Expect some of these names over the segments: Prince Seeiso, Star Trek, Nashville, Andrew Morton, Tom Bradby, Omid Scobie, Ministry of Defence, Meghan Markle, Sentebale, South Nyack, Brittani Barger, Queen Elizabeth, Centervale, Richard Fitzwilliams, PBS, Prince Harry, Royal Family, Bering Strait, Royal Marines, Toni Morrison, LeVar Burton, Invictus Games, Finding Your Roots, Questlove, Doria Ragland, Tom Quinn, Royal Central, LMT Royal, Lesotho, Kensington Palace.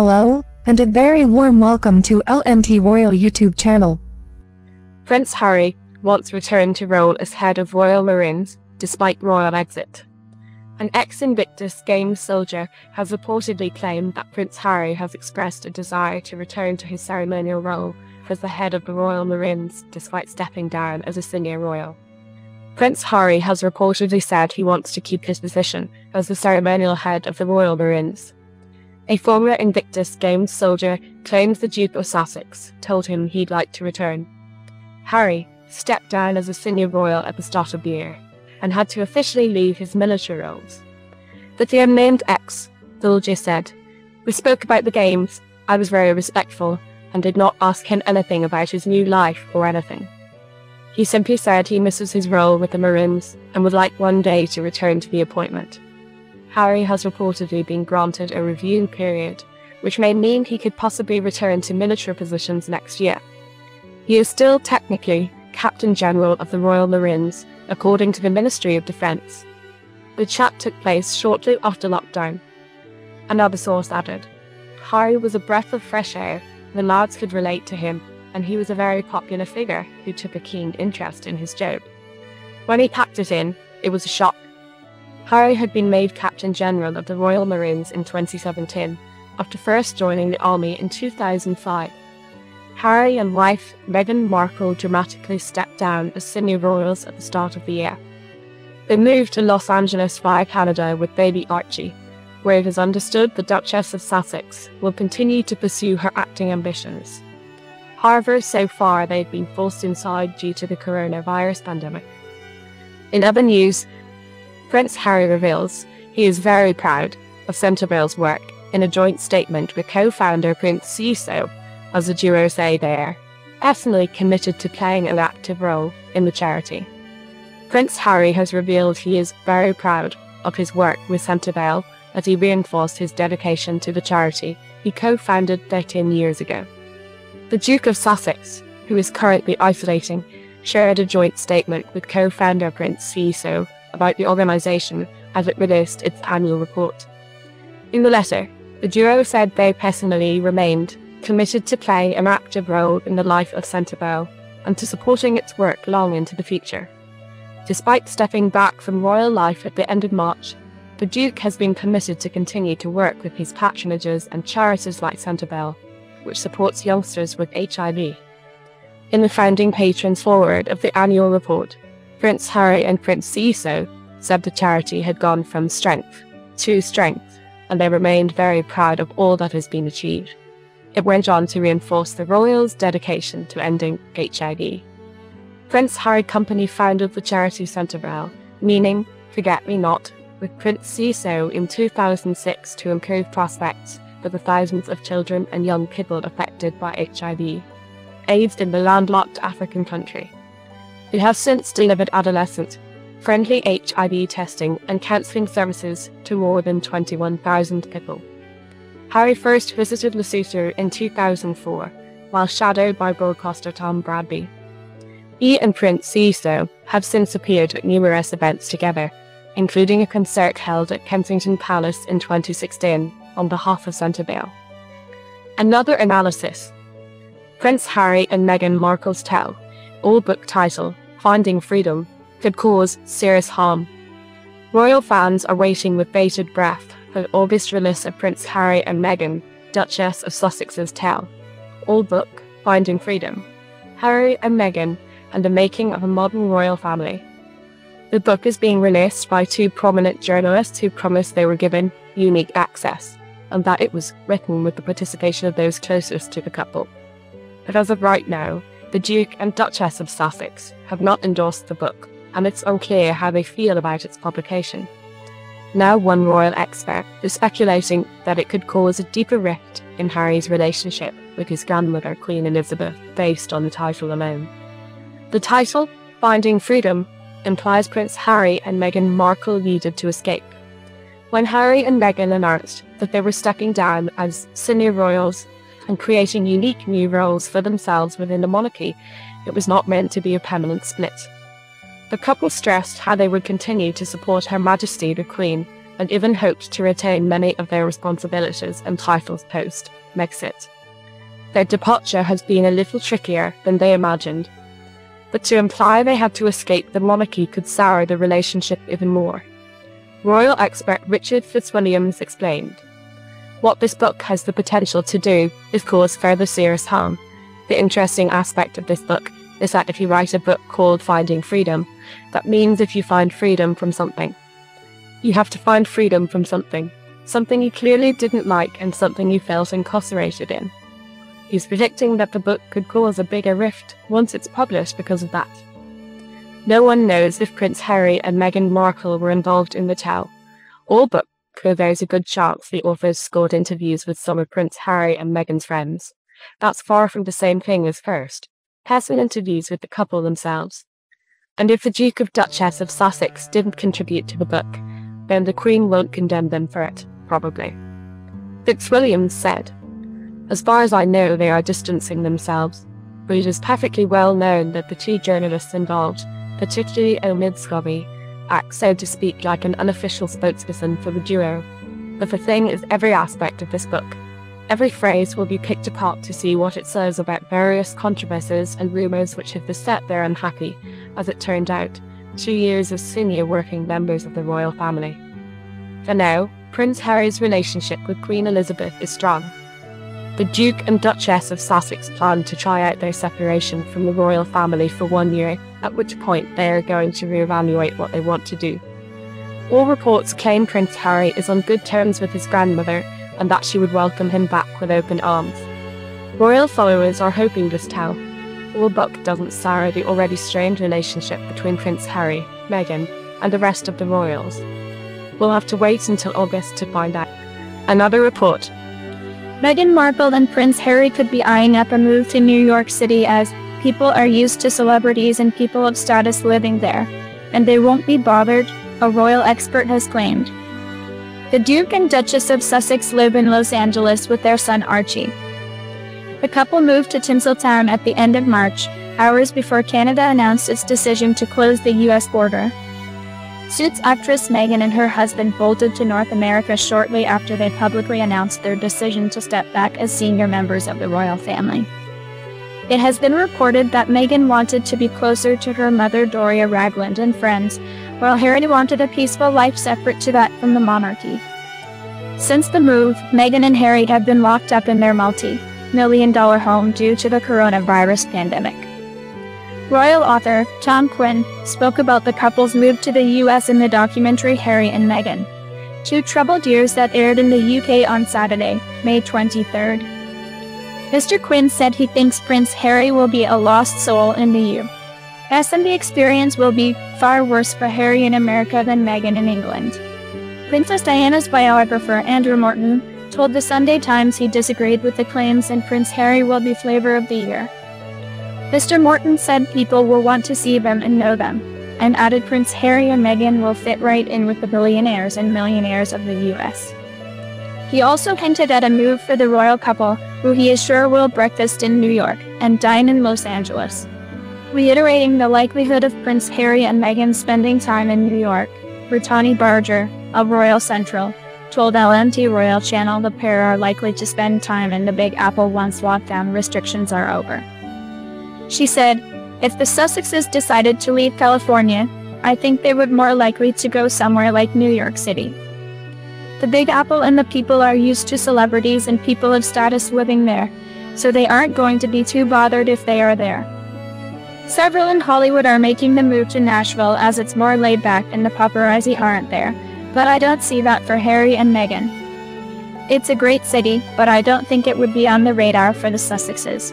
Hello, and a very warm welcome to LMT Royal YouTube channel. Prince Harry wants return to role as head of Royal Marines, despite royal exit. An ex-Invictus Games soldier has reportedly claimed that Prince Harry has expressed a desire to return to his ceremonial role as the head of the Royal Marines, despite stepping down as a senior royal. Prince Harry has reportedly said he wants to keep his position as the ceremonial head of the Royal Marines. A former Invictus Games soldier claims the Duke of Sussex told him he'd like to return. Harry stepped down as a senior royal at the start of the year and had to officially leave his military roles. But the unnamed ex-soldier said, "We spoke about the games, I was very respectful and did not ask him anything about his new life or anything. He simply said he misses his role with the Marines and would like one day to return to the appointment." Harry has reportedly been granted a review period, which may mean he could possibly return to military positions next year. He is still technically Captain General of the Royal Marines, according to the Ministry of Defence. The chat took place shortly after lockdown. Another source added, "Harry was a breath of fresh air, the lads could relate to him, and he was a very popular figure who took a keen interest in his job. When he packed it in, it was a shock." Harry had been made Captain General of the Royal Marines in 2017, after first joining the army in 2005. Harry and wife Meghan Markle dramatically stepped down as senior royals at the start of the year. They moved to Los Angeles via Canada with baby Archie, where it is understood the Duchess of Sussex will continue to pursue her acting ambitions. However, so far they've been forced inside due to the coronavirus pandemic. In other news, Prince Harry reveals he is very proud of Centervale's work in a joint statement with co-founder Prince Seeiso, as the duo say they are personally committed to playing an active role in the charity. Prince Harry has revealed he is very proud of his work with Centervale, as he reinforced his dedication to the charity he co-founded 13 years ago. The Duke of Sussex, who is currently isolating, shared a joint statement with co-founder Prince Seeiso about the organisation as it released its annual report. In the letter, the duo said they personally remained committed to play an active role in the life of Sentebale and to supporting its work long into the future. Despite stepping back from royal life at the end of March, the Duke has been committed to continue to work with his patronages and charities like Centervale, which supports youngsters with HIV. In the founding patrons forward of the annual report, Prince Harry and Prince Seeiso said the charity had gone from strength to strength, and they remained very proud of all that has been achieved. It went on to reinforce the royals' dedication to ending HIV. Prince Harry Company founded the charity Centervale, meaning Forget Me Not, with Prince Seeiso in 2006 to improve prospects for the thousands of children and young people affected by HIV/AIDS in the landlocked African country. It has since delivered adolescent-friendly HIV testing and counselling services to more than 21,000 people. Harry first visited Lesotho in 2004, while shadowed by broadcaster Tom Bradby. He and Prince Seeiso have since appeared at numerous events together, including a concert held at Kensington Palace in 2016 on behalf of Sentebale. Another analysis. Prince Harry and Meghan Markle's tell all book title, Finding Freedom, could cause serious harm. Royal fans are waiting with bated breath for the August release of Prince Harry and Meghan, Duchess of Sussex's tell all book, Finding Freedom, Harry and Meghan and the Making of a Modern Royal Family. The book is being released by two prominent journalists who promised they were given unique access, and that it was written with the participation of those closest to the couple. But as of right now, the Duke and Duchess of Sussex have not endorsed the book, and it's unclear how they feel about its publication. Now one royal expert is speculating that it could cause a deeper rift in Harry's relationship with his grandmother Queen Elizabeth, based on the title alone. The title, Finding Freedom, implies Prince Harry and Meghan Markle needed to escape. When Harry and Meghan announced that they were stepping down as senior royals and creating unique new roles for themselves within the monarchy, it was not meant to be a permanent split. The couple stressed how they would continue to support Her Majesty the Queen and even hoped to retain many of their responsibilities and titles post-Brexit. Their departure has been a little trickier than they imagined, but to imply they had to escape the monarchy could sour the relationship even more. Royal expert Richard Fitzwilliams explained, "What this book has the potential to do is cause further serious harm. The interesting aspect of this book is that if you write a book called Finding Freedom, that means if you find freedom from something. You have to find freedom from something, something you clearly didn't like and something you felt incarcerated in." He's predicting that the book could cause a bigger rift once it's published because of that. No one knows if Prince Harry and Meghan Markle were involved in the row or book, though there's a good chance the authors scored interviews with some of Prince Harry and Meghan's friends. That's far from the same thing as first person interviews with the couple themselves. And if the Duke and Duchess of Sussex didn't contribute to the book, then the Queen won't condemn them for it, probably. Fitzwilliams said, "As far as I know, they are distancing themselves, but it is perfectly well known that the two journalists involved, particularly Omid Scobie, act, so to speak, like an unofficial spokesperson for the duo. But the thing is, every aspect of this book, every phrase will be picked apart to see what it says about various controversies and rumours which have beset their unhappy, as it turned out, 2 years as senior working members of the royal family." For now, Prince Harry's relationship with Queen Elizabeth is strong. The Duke and Duchess of Sussex plan to try out their separation from the royal family for 1 year, at which point they are going to reevaluate what they want to do. All reports claim Prince Harry is on good terms with his grandmother and that she would welcome him back with open arms. Royal followers are hoping this tale or book doesn't sour the already strained relationship between Prince Harry, Meghan, and the rest of the royals. We'll have to wait until August to find out. Another report: Meghan Markle and Prince Harry could be eyeing up a move to New York City, as people are used to celebrities and people of status living there, and they won't be bothered, a royal expert has claimed. The Duke and Duchess of Sussex live in Los Angeles with their son Archie. The couple moved to Tinseltown at the end of March, hours before Canada announced its decision to close the U.S. border. Suits actress Meghan and her husband bolted to North America shortly after they publicly announced their decision to step back as senior members of the royal family. It has been reported that Meghan wanted to be closer to her mother Doria Ragland and friends, while Harry wanted a peaceful life separate to that from the monarchy. Since the move, Meghan and Harry have been locked up in their multi-million-dollar home due to the coronavirus pandemic. Royal author Tom Quinn spoke about the couple's move to the U.S. in the documentary Harry and Meghan: Two Troubled Years, that aired in the U.K. on Saturday, May 23rd. Mr. Quinn said he thinks Prince Harry will be a lost soul in the U.S., and the experience will be far worse for Harry in America than Meghan in England. Princess Diana's biographer Andrew Morton told the Sunday Times he disagreed with the claims and Prince Harry will be flavor of the year. Mr. Morton said people will want to see them and know them, and added Prince Harry and Meghan will fit right in with the billionaires and millionaires of the U.S. He also hinted at a move for the royal couple, who he is sure will breakfast in New York and dine in Los Angeles, reiterating the likelihood of Prince Harry and Meghan spending time in New York. Brittani Barger, of Royal Central, told LMT Royal Channel the pair are likely to spend time in the Big Apple once lockdown restrictions are over. She said, "If the Sussexes decided to leave California, I think they would more likely to go somewhere like New York City. The Big Apple and the people are used to celebrities and people of status living there, so they aren't going to be too bothered if they are there." Several in Hollywood are making the move to Nashville as it's more laid back and the paparazzi aren't there, but I don't see that for Harry and Meghan. It's a great city, but I don't think it would be on the radar for the Sussexes.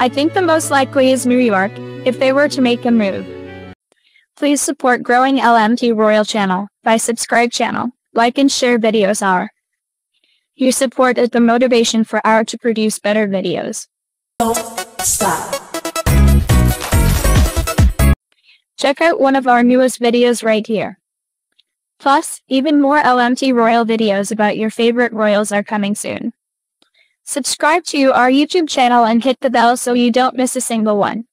I think the most likely is New York, if they were to make a move. Please support growing LMT Royal Channel by subscribe channel, like and share videos are. Your support is the motivation for our to produce better videos. Don't stop. Check out one of our newest videos right here. Plus, even more LMT Royal videos about your favorite royals are coming soon. Subscribe to our YouTube channel and hit the bell so you don't miss a single one.